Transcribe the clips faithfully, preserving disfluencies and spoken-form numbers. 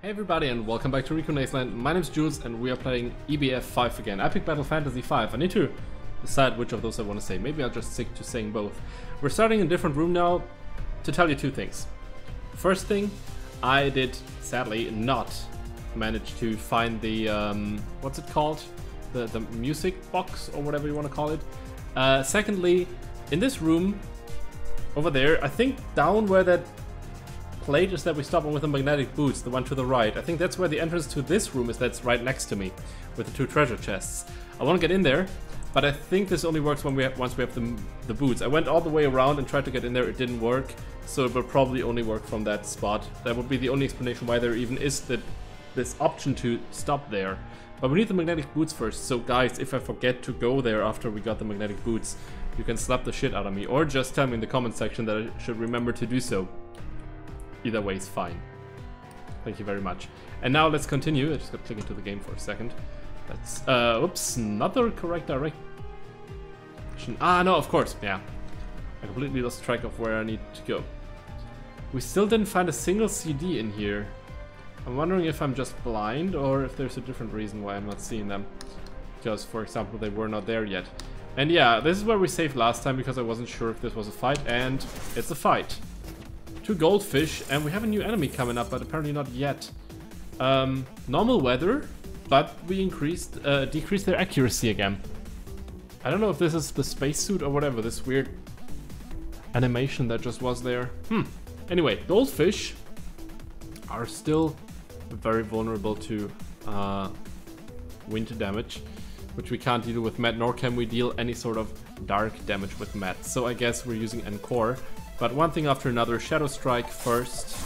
Hey everybody and welcome back to Rico Naceland. My name's Jules and we are playing E B F five again, Epic Battle Fantasy five. I need to decide which of those I want to say. Maybe I'll just stick to saying both. We're starting in a different room now to tell you two things. First thing, I did sadly not manage to find the, um, what's it called? The, the music box or whatever you want to call it. Uh, secondly, in this room over there, I think down where that plate is that we stop on with the magnetic boots, the one to the right. I think that's where the entrance to this room is, that's right next to me with the two treasure chests. I want to get in there, but I think this only works when we have, once we have the, the boots. I went all the way around and tried to get in there, it didn't work, so it will probably only work from that spot. That would be the only explanation why there even is the, this option to stop there. But we need the magnetic boots first, so guys, if I forget to go there after we got the magnetic boots, you can slap the shit out of me, or just tell me in the comment section that I should remember to do so. Either way is fine. Thank you very much. And now let's continue. I just got to click into the game for a second. That's, uh, oops, not the correct direction. Ah, no, of course, yeah. I completely lost track of where I need to go. We still didn't find a single C D in here. I'm wondering if I'm just blind or if there's a different reason why I'm not seeing them. Because, for example, they were not there yet. And yeah, this is where we saved last time because I wasn't sure if this was a fight, and it's a fight. Two goldfish, and we have a new enemy coming up, but apparently not yet. Um, normal weather, but we increased, uh, decreased their accuracy again. I don't know if this is the spacesuit or whatever, this weird animation that just was there. Hmm. Anyway, goldfish are still very vulnerable to uh, winter damage, which we can't deal with Matt, nor can we deal any sort of dark damage with Matt. So I guess we're using Encore. But one thing after another, Shadow Strike first.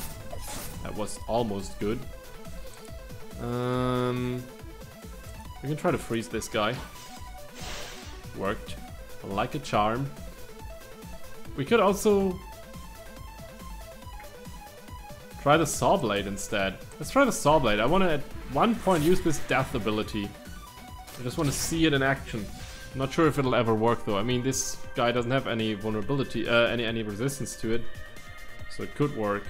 That was almost good. Um, we can try to freeze this guy. Worked like a charm. We could also try the Saw Blade instead. Let's try the Saw Blade. I want to at one point use this death ability. I just want to see it in action. I'm not sure if it'll ever work though. I mean, this guy doesn't have any vulnerability, uh, any any resistance to it, so it could work.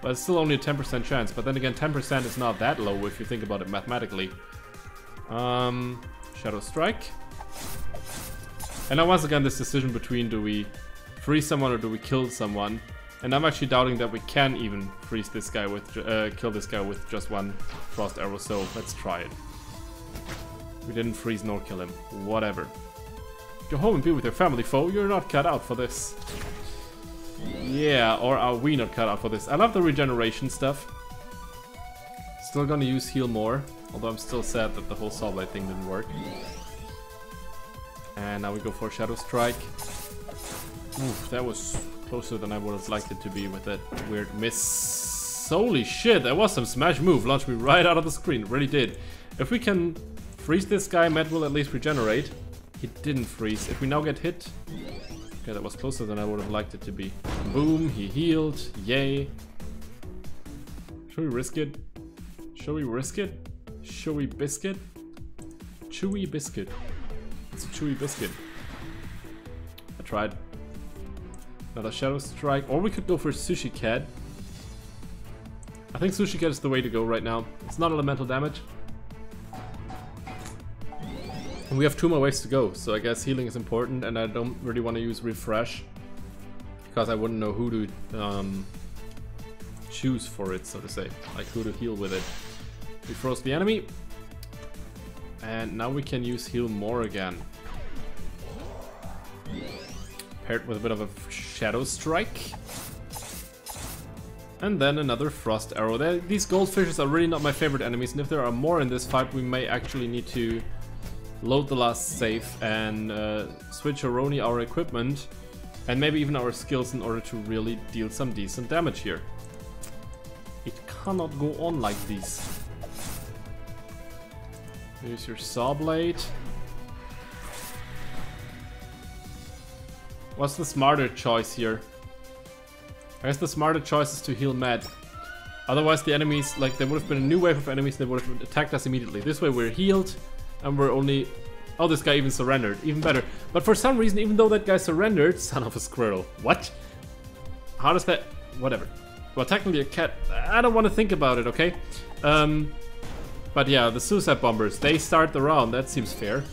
But it's still only a ten percent chance. But then again, ten percent is not that low if you think about it mathematically. Um, Shadow Strike. And now once again, this decision between do we freeze someone or do we kill someone? And I'm actually doubting that we can even freeze this guy with, uh, kill this guy with just one frost arrow. So let's try it. We didn't freeze nor kill him. Whatever. Go home and be with your family, foe. You're not cut out for this. Yeah, or are we not cut out for this? I love the regeneration stuff. Still gonna use heal more. Although I'm still sad that the whole Saw Blade thing didn't work. And now we go for Shadow Strike. Oof, that was closer than I would have liked it to be with that weird miss. Holy shit, that was some smash move. Launched me right out of the screen. It really did. If we can freeze this guy, Matt will at least regenerate. He didn't freeze. If we now get hit... Okay, that was closer than I would have liked it to be. Boom, he healed. Yay. Should we risk it? Should we risk it? Should we biscuit? Chewy biscuit. It's a chewy biscuit. I tried. Another Shadow Strike. Or we could go for Sushi Cat. I think Sushi Cat is the way to go right now. It's not elemental damage. We have two more ways to go, so I guess healing is important, and I don't really want to use refresh because I wouldn't know who to um, choose for it, so to say, like who to heal with it. We froze the enemy, and now we can use heal more again. Paired with a bit of a Shadow Strike. And then another frost arrow. They're, these goldfishes are really not my favorite enemies, and if there are more in this fight, we may actually need to load the last safe and uh, switcheroni our equipment and maybe even our skills in order to really deal some decent damage here. It cannot go on like this. Use your Saw Blade. What's the smarter choice here? I guess the smarter choice is to heal Matt. Otherwise the enemies, like there would have been a new wave of enemies that would have attacked us immediately. This way we're healed. And we're only... Oh, this guy even surrendered. Even better. But for some reason, even though that guy surrendered... Son of a squirrel. What? How does that... Whatever. Well, technically a cat. I don't want to think about it, okay? Um, but yeah, the suicide bombers, they start the round. That seems fair.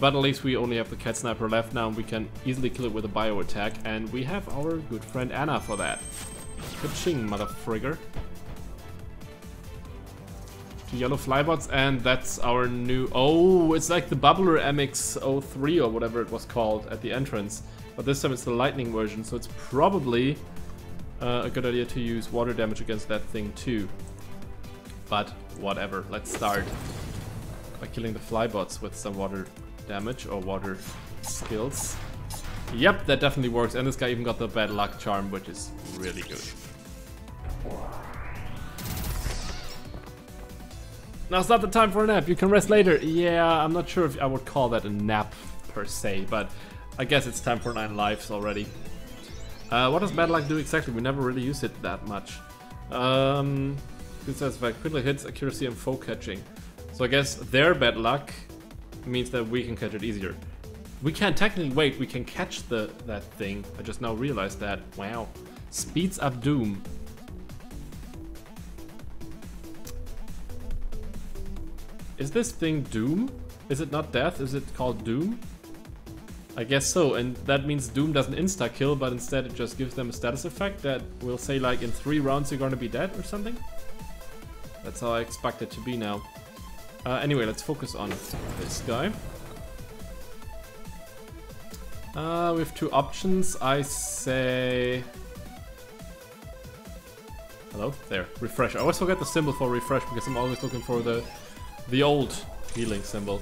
But at least we only have the cat sniper left now, and we can easily kill it with a bio attack. And we have our good friend Anna for that. Ka-ching, motherfrigger. Two yellow flybots, and that's our new... Oh, it's like the Bubbler M X zero three or whatever it was called at the entrance. But this time it's the lightning version, so it's probably uh, a good idea to use water damage against that thing too. But whatever, let's start by killing the flybots with some water damage or water skills. Yep, that definitely works, and this guy even got the bad luck charm, which is really good. Now's not the time for a nap, you can rest later. Yeah, I'm not sure if I would call that a nap per se, but I guess it's time for nine lives already. Uh, what does bad luck do exactly? We never really use it that much. Um, good satisfaction, quickly hits, accuracy, and foe catching. So I guess their bad luck means that we can catch it easier. We can technically wait, we can catch the that thing. I just now realized that. Wow. Speeds up Doom. Is this thing Doom? Is it not death? Is it called Doom? I guess so, and that means Doom doesn't insta-kill, but instead it just gives them a status effect that will say like in three rounds you're gonna be dead or something? That's how I expect it to be now. Uh, anyway, let's focus on this guy. Uh, we have two options. I say... Hello? There. Refresh. I always forget the symbol for refresh because I'm always looking for the, the old healing symbol.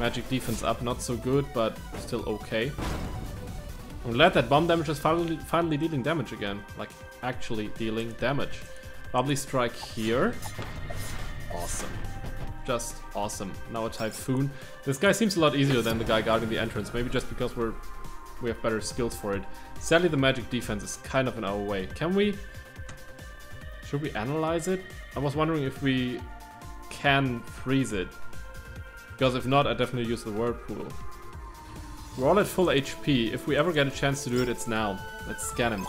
Magic defense up, not so good, but still okay. I'm glad that bomb damage is finally, finally dealing damage again. Like, actually dealing damage. Bubbly strike here. Awesome. Just awesome. Now a typhoon. This guy seems a lot easier than the guy guarding the entrance. Maybe just because we're we have better skills for it. Sadly, the magic defense is kind of in our way. Can we... Should we analyze it? I was wondering if we can freeze it. Because if not, I definitely use the whirlpool. We're all at full H P. If we ever get a chance to do it, it's now. Let's scan him.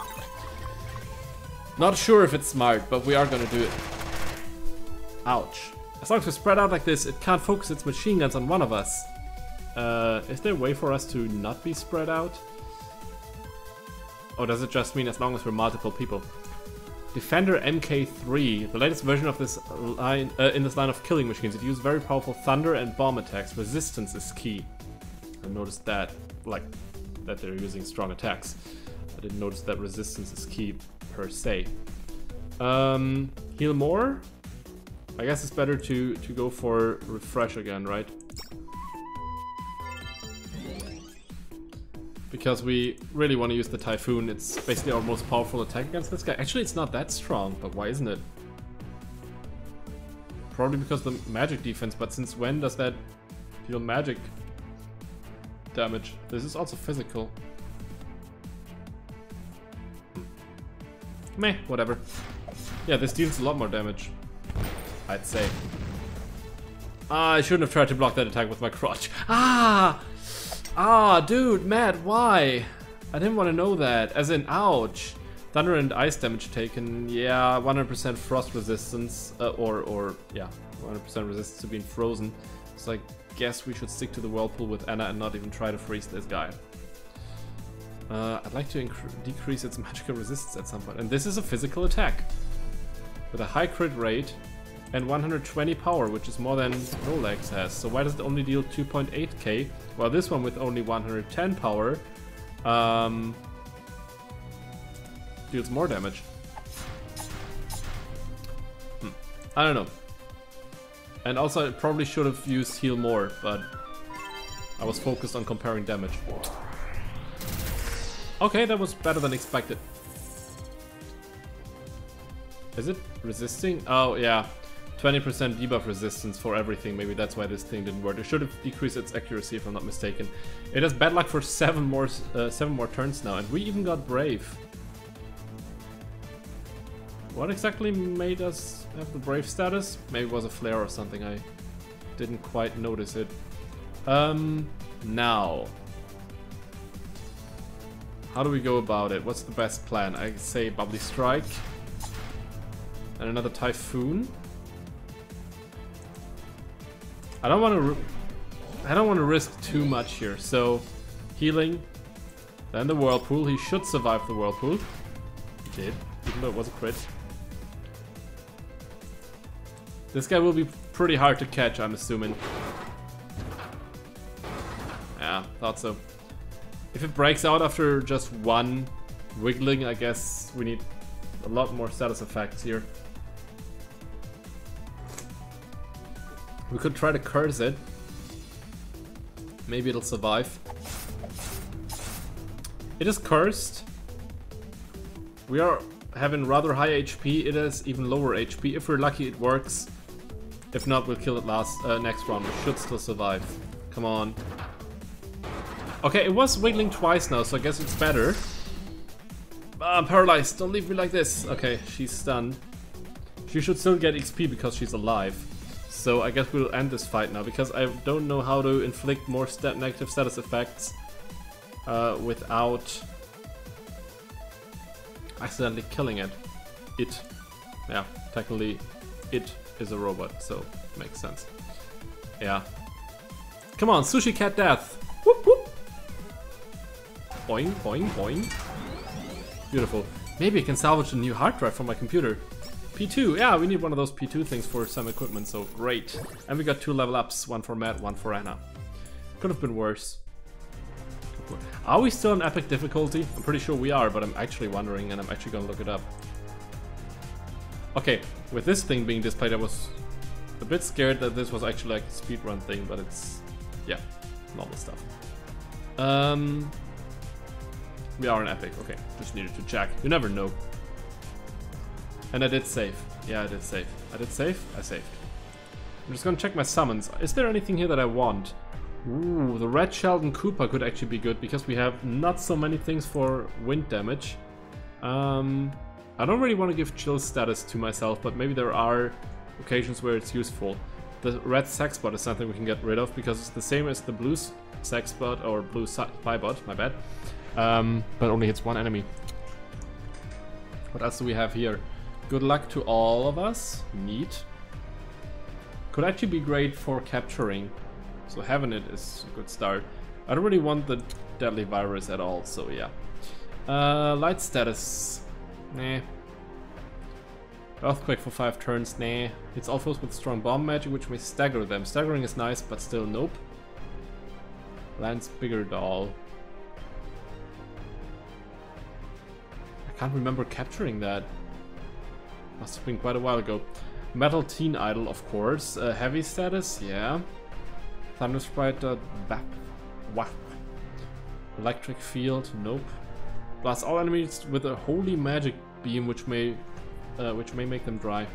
Not sure if it's smart, but we are gonna do it. Ouch. As long as we spread out like this, it can't focus its machine guns on one of us. Uh, is there a way for us to not be spread out? Or does it just mean as long as we're multiple people? Defender M K three, the latest version of this line uh, in this line of killing machines. It uses very powerful thunder and bomb attacks. Resistance is key. I noticed that, like, that they're using strong attacks. I didn't notice that resistance is key per se. Um, heal more. I guess it's better to to go for refresh again, right? Because we really want to use the Typhoon. It's basically our most powerful attack against this guy. Actually, it's not that strong, but why isn't it? Probably because of the magic defense, but since when does that deal magic damage? This is also physical. Meh, whatever. Yeah, this deals a lot more damage, I'd say. Ah, I shouldn't have tried to block that attack with my crotch. Ah! Ah, dude, Matt, why? I didn't want to know that. As in, ouch. Thunder and ice damage taken. Yeah, one hundred percent frost resistance. Uh, or, or, yeah, one hundred percent resistance to being frozen. So I guess we should stick to the whirlpool with Anna and not even try to freeze this guy. Uh, I'd like to decrease its magical resistance at some point. And this is a physical attack. With a high crit rate and one hundred twenty power, which is more than Rolex has. So why does it only deal two point eight K? Well, this one with only one hundred ten power um, deals more damage. Hmm. I don't know. And also, I probably should have used heal more, but I was focused on comparing damage. Okay, that was better than expected. Is it resisting? Oh, yeah. twenty percent debuff resistance for everything. Maybe that's why this thing didn't work. It should have decreased its accuracy, if I'm not mistaken. It has bad luck for seven more uh, seven more turns now, and we even got brave. What exactly made us have the brave status? Maybe it was a flare or something. I didn't quite notice it. Um, now How do we go about it? What's the best plan? I say Bubbly Strike. And another Typhoon. I don't want to I don't want to risk too much here. So healing, then the Whirlpool. He should survive the Whirlpool. He did, even though it was a crit. This guy will be pretty hard to catch, I'm assuming. Yeah, thought so. If it breaks out after just one wiggling, I guess we need a lot more status effects here. We could try to curse it. Maybe it'll survive. It is cursed. We are having rather high H P. It has even lower H P. If we're lucky, it works. If not, we'll kill it last uh, next round. We should still survive. Come on. Okay, it was wiggling twice now, so I guess it's better. Ah, I'm paralyzed. Don't leave me like this. Okay, she's stunned. She should still get X P because she's alive. So I guess we'll end this fight now, because I don't know how to inflict more stat negative status effects uh, without accidentally killing it. It. Yeah, technically it is a robot, so it makes sense. Yeah. Come on, Sushi Cat Death! Whoop whoop! Boing, boing, boing. Beautiful. Maybe I can salvage a new hard drive from my computer. P two, yeah, we need one of those P two things for some equipment, so great. And we got two level ups, one for Matt, one for Anna. Could have been worse. Are we still on epic difficulty? I'm pretty sure we are, but I'm actually wondering, and I'm actually gonna look it up. Okay, with this thing being displayed, I was a bit scared that this was actually like a speedrun thing, but it's, yeah, normal stuff. Um, we are on epic, okay, just needed to check, you never know. And I did save. Yeah, I did save. I did save? I saved. I'm just gonna check my summons. Is there anything here that I want? Ooh, the Red Sheldon Cooper could actually be good because we have not so many things for wind damage. Um, I don't really want to give chill status to myself, but maybe there are occasions where it's useful. The red Saxbot is something we can get rid of because it's the same as the blue Saxbot or blue Spybot, my bad. Um, but only hits one enemy. What else do we have here? Good luck to all of us. Neat. Could actually be great for capturing. So having it is a good start. I don't really want the deadly virus at all, so yeah. Uh, light status. Nah. Earthquake for five turns. Nah. It's all foes with strong bomb magic, which may stagger them. Staggering is nice, but still nope. Lance Bigger Doll. I can't remember capturing that. Must have been quite a while ago. Metal Teen Idol, of course. Uh, heavy status, yeah. Thunder Sprite, uh, back. Wah. Electric Field, nope. Blast all enemies with a holy magic beam, which may, uh, which may make them dry.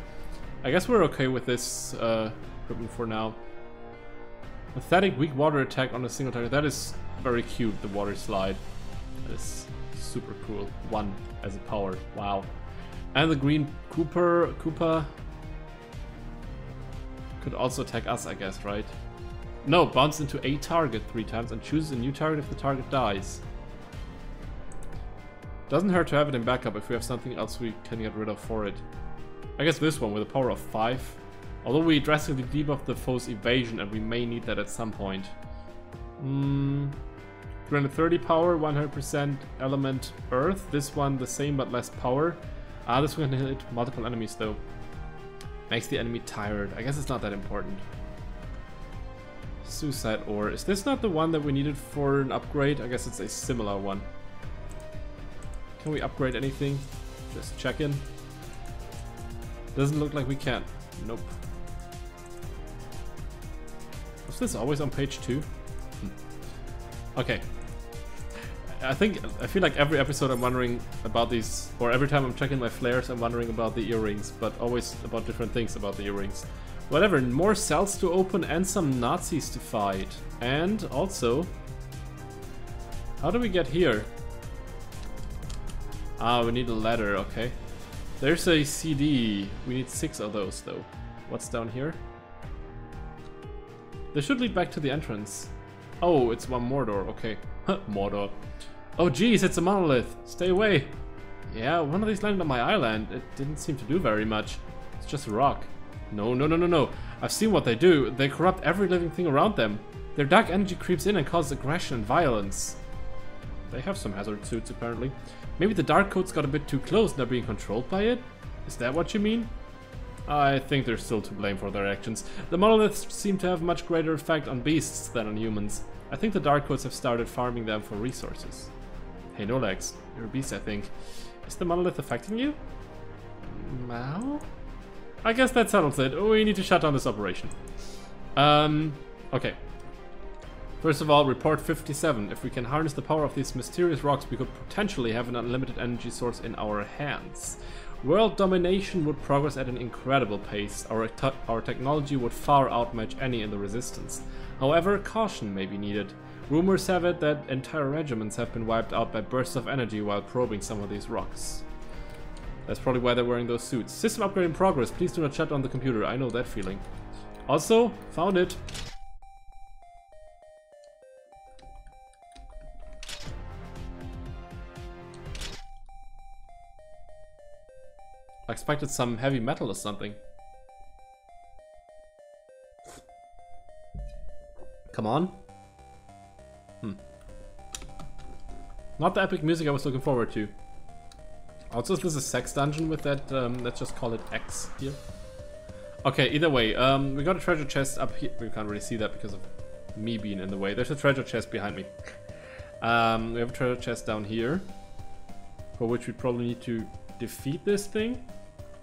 I guess we're okay with this uh, equipment for now. Pathetic weak water attack on a single target. That is very cute. The water slide. That is super cool. One as a power. Wow. And the green Cooper Koopa could also attack us, I guess, right? No, bounce into a target three times and chooses a new target if the target dies. Doesn't hurt to have it in backup if we have something else we can get rid of for it. I guess this one with a power of five. Although we drastically debuff the foe's evasion and we may need that at some point. Mm, three hundred thirty power, one hundred percent element earth. This one the same but less power. Ah, this one can hit multiple enemies though. Makes the enemy tired. I guess it's not that important. Suicide Ore. Is this not the one that we needed for an upgrade? I guess it's a similar one. Can we upgrade anything? Just check in. Doesn't look like we can. Nope. Was this always on page two? Hmm. Okay. I think, I feel like every episode I'm wondering about these, or every time I'm checking my flares I'm wondering about the earrings, but always about different things about the earrings. Whatever, more cells to open and some Nazis to fight. And also, how do we get here? Ah, we need a ladder, okay. There's a C D, we need six of those though. What's down here? They should lead back to the entrance. Oh, it's one Mordor, okay. Mordor. Oh geez, it's a monolith. Stay away. Yeah, one of these landed on my island. It didn't seem to do very much. It's just a rock. No, no, no, no, no. I've seen what they do. They corrupt every living thing around them. Their dark energy creeps in and causes aggression and violence. They have some hazard suits, apparently. Maybe the dark coats got a bit too close and are being controlled by it? Is that what you mean? I think they're still to blame for their actions. The monoliths seem to have much greater effect on beasts than on humans. I think the dark coats have started farming them for resources. Hey, Nolex, you're a beast, I think. Is the monolith affecting you? Now? I guess that settles it. We need to shut down this operation. Um, okay. First of all, report fifty-seven. If we can harness the power of these mysterious rocks, we could potentially have an unlimited energy source in our hands. World domination would progress at an incredible pace. Our, te our technology would far outmatch any in the resistance. However, caution may be needed. Rumors have it that entire regiments have been wiped out by bursts of energy while probing some of these rocks. That's probably why they're wearing those suits. System upgrade in progress. Please do not shut down the computer. I know that feeling. Also, found it. I expected some heavy metal or something. Come on. Hmm. Not the epic music I was looking forward to. Also, is this a sex dungeon with that? Um, let's just call it X here. Okay, either way, um, we got a treasure chest up here. We can't really see that because of me being in the way. There's a treasure chest behind me. Um, we have a treasure chest down here, for which we probably need to defeat this thing.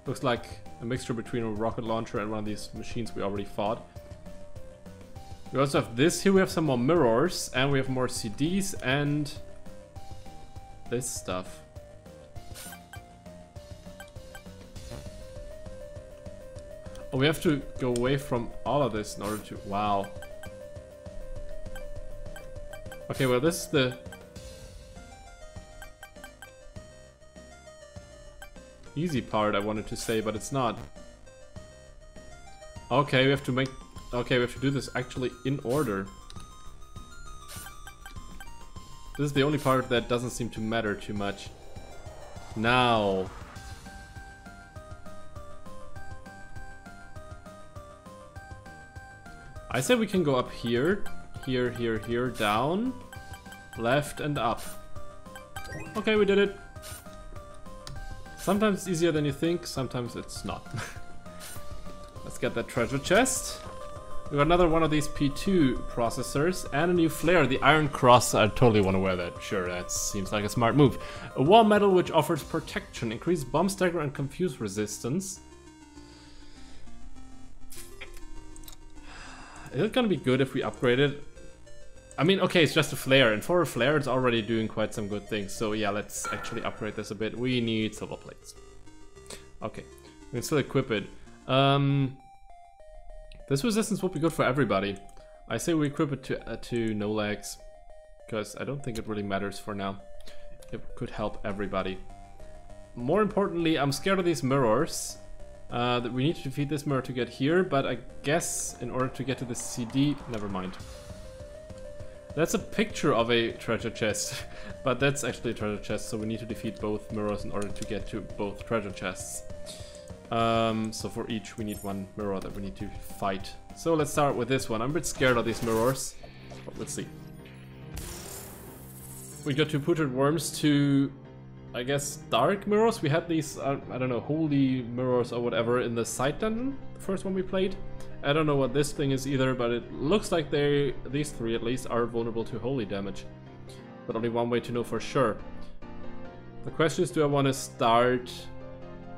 Looks like a mixture between a rocket launcher and one of these machines we already fought. We also have this here. We have some more mirrors and we have more C Ds and this stuff. Oh, we have to go away from all of this in order to... Wow. Okay, well, this is the... easy part I wanted to say, but it's not. Okay, we have to make... Okay, we have to do this actually in order. This is the only part that doesn't seem to matter too much. Now... I said we can go up here, here, here, here, down, left and up. Okay, we did it. Sometimes it's easier than you think, sometimes it's not. Let's get that treasure chest. We got another one of these P two processors and a new flare, the Iron Cross. I totally want to wear that. Sure, that seems like a smart move. A wall metal which offers protection, increased bomb stagger and confuse resistance. Is it gonna be good if we upgrade it? I mean, okay, it's just a flare, and for a flare it's already doing quite some good things. So yeah, let's actually upgrade this a bit. We need silver plates. Okay, we can still equip it. Um, this resistance would be good for everybody. I say we equip it to, uh, to Nolex, because I don't think it really matters for now. It could help everybody. More importantly, I'm scared of these mirrors. Uh, that we need to defeat this mirror to get here, but I guess in order to get to the C D, never mind. That's a picture of a treasure chest, but that's actually a treasure chest, so we need to defeat both mirrors in order to get to both treasure chests. Um, so for each we need one mirror that we need to fight. So let's start with this one. I'm a bit scared of these mirrors, but let's see. We got two putrid worms to... I guess dark mirrors. We had these, uh, I don't know, holy mirrors or whatever in the side dungeon, the first one we played. I don't know what this thing is either, but it looks like they, these three at least, are vulnerable to holy damage. But only one way to know for sure. The question is, do I want to start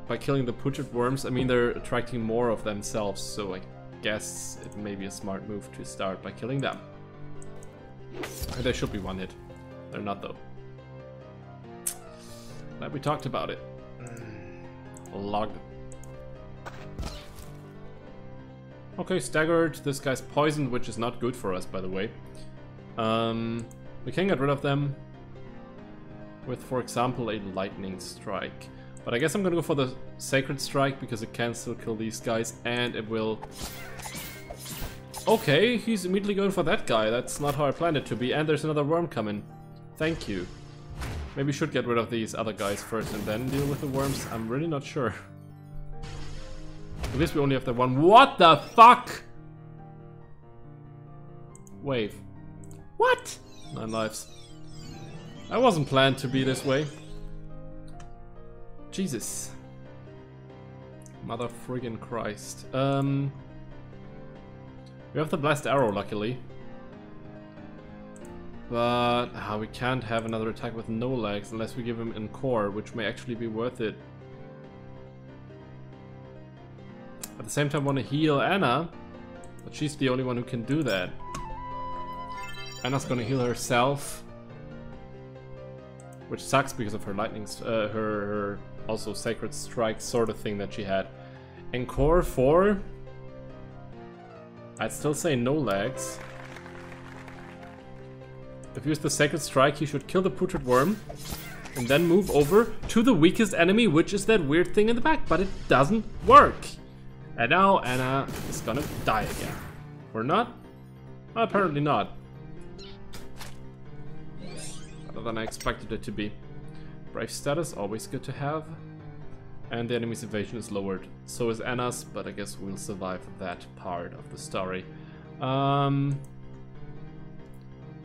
by killing the putrid worms? I mean, they're attracting more of themselves, so I guess it may be a smart move to start by killing them. And they should be one hit. They're not though. Glad we talked about it. Log. Okay, staggered. This guy's poisoned, which is not good for us, by the way. Um, we can get rid of them with, for example, a lightning strike. But I guess I'm gonna go for the sacred strike because it can still kill these guys, and it will... Okay, he's immediately going for that guy. That's not how I planned it to be. And there's another worm coming. Thank you. Maybe we should get rid of these other guys first and then deal with the worms. I'm really not sure. At least we only have that one. What the fuck? Wave. What? Nine lives. I wasn't planned to be this way. Jesus. Mother friggin' Christ. Um, we have the blast arrow, luckily. But ah, we can't have another attack with no legs unless we give him an core, which may actually be worth it. At the same time, I want to heal Anna, but she's the only one who can do that. Anna's gonna heal herself, which sucks because of her lightning, uh, her, her also sacred strike sort of thing that she had. And core four, I'd still say no legs. If you use the Sacred Strike, you should kill the Putrid Worm and then move over to the weakest enemy, which is that weird thing in the back, but it doesn't work. And now Anna is gonna die again. Or not? Well, apparently not. Other than I expected it to be. Brave status, always good to have. And the enemy's evasion is lowered. So is Anna's, but I guess we'll survive that part of the story. Um...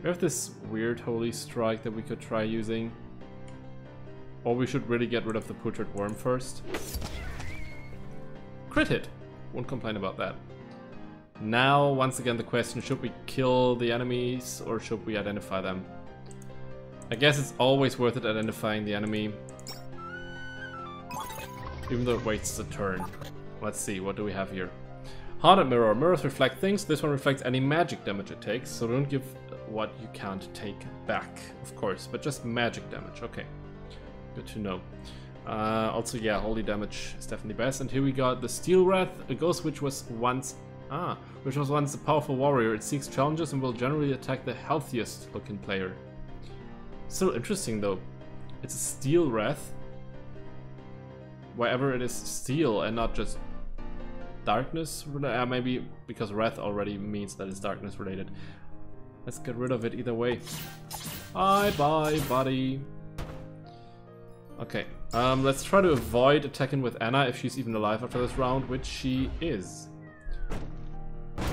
We have this weird holy strike that we could try using. Or we should really get rid of the putrid worm first. Crit hit! Won't complain about that. Now, once again, the question, should we kill the enemies or should we identify them? I guess it's always worth it identifying the enemy. Even though it wastes a turn. Let's see, what do we have here? Haunted mirror. Mirrors reflect things. This one reflects any magic damage it takes, so don't give what you can't take back, of course, but just magic damage. Okay, good to know. Uh, also, yeah, holy damage is definitely best. And here we got the Steel Wrath, a ghost which was once ah, which was once a powerful warrior. It seeks challenges and will generally attack the healthiest looking player. Still interesting though. It's a Steel Wrath, wherever it is steel and not just darkness. Uh, maybe because wrath already means that it's darkness related. Let's get rid of it either way. Bye bye, buddy. Okay, um, let's try to avoid attacking with Anna if she's even alive after this round, which she is.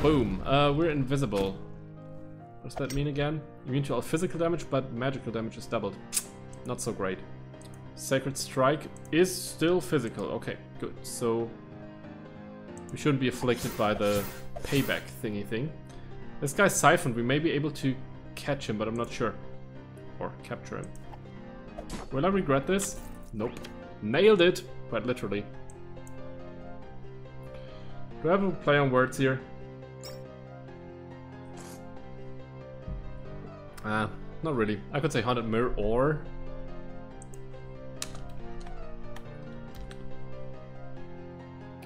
Boom. Uh, we're invisible. What does that mean again? Immune to all physical damage, but magical damage is doubled. Not so great. Sacred Strike is still physical. Okay, good. So we shouldn't be afflicted by the payback thingy thing. This guy's siphoned, we may be able to catch him, but I'm not sure. Or capture him. Will I regret this? Nope. Nailed it, quite literally. Do I have a play on words here? Ah, uh, not really. I could say haunted mirror or...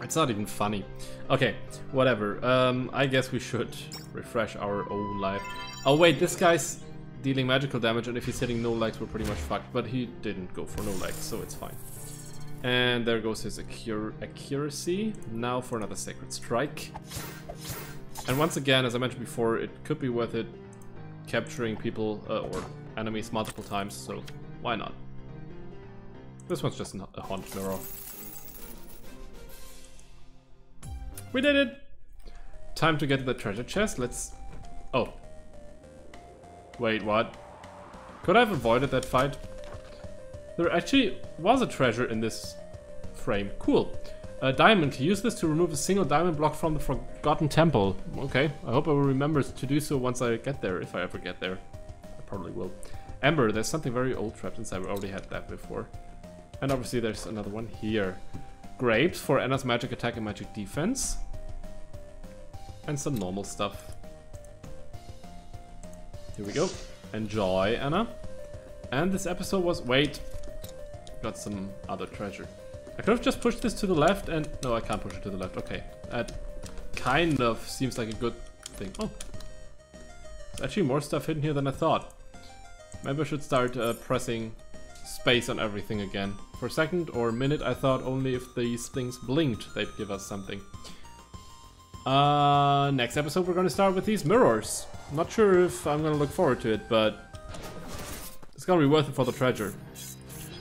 It's not even funny. Okay, whatever. Um, I guess we should refresh our own life. Oh wait, this guy's dealing magical damage, and if he's hitting no legs, we're pretty much fucked. But he didn't go for no legs, so it's fine. And there goes his accur accuracy. Now for another Sacred Strike. And once again, as I mentioned before, it could be worth it capturing people uh, or enemies multiple times, so why not? This one's just not a haunted mirror. We did it! Time to get to the treasure chest. Let's... Oh. Wait, what? Could I have avoided that fight? There actually was a treasure in this frame. Cool. A diamond. Use this to remove a single diamond block from the Forgotten Temple. Okay. I hope I will remember to do so once I get there, if I ever get there. I probably will. Ember. There's something very old trapped inside. We already had that before. And obviously there's another one here. Grapes for Anna's magic attack and magic defense. And some normal stuff. Here we go. Enjoy, Anna. And this episode was... Wait. Got some other treasure. I could have just pushed this to the left and... No, I can't push it to the left. Okay. That kind of seems like a good thing. Oh. There's actually more stuff hidden here than I thought. Maybe I should start uh, pressing... space on everything again. For a second or a minute I thought only if these things blinked they'd give us something. Uh, next episode we're gonna start with these mirrors. Not sure if I'm gonna look forward to it, but... It's gonna be worth it for the treasure.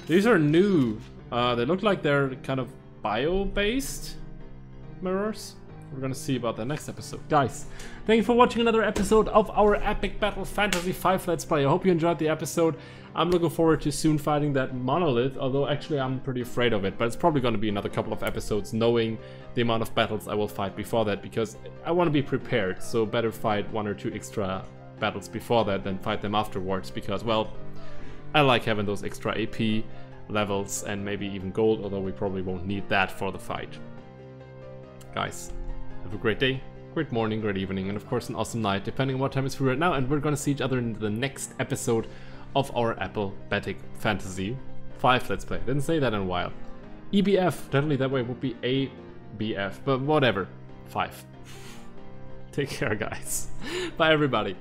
These are new. Uh, they look like they're kind of bio-based mirrors. We're gonna see about that next episode. Guys, thank you for watching another episode of our Epic Battle Fantasy five Let's Play. I hope you enjoyed the episode. I'm looking forward to soon fighting that monolith, although actually I'm pretty afraid of it, but it's probably gonna be another couple of episodes knowing the amount of battles I will fight before that, because I want to be prepared, so better fight one or two extra battles before that than fight them afterwards, because, well, I like having those extra A P levels and maybe even gold, although we probably won't need that for the fight. Guys, have a great day, great morning, great evening, and of course an awesome night, depending on what time it's free right now. And we're gonna see each other in the next episode of our Epic Fantasy five Let's Play. Didn't say that in a while. E B F, definitely that way it would be A B F, but whatever. five. Take care, guys. Bye, everybody.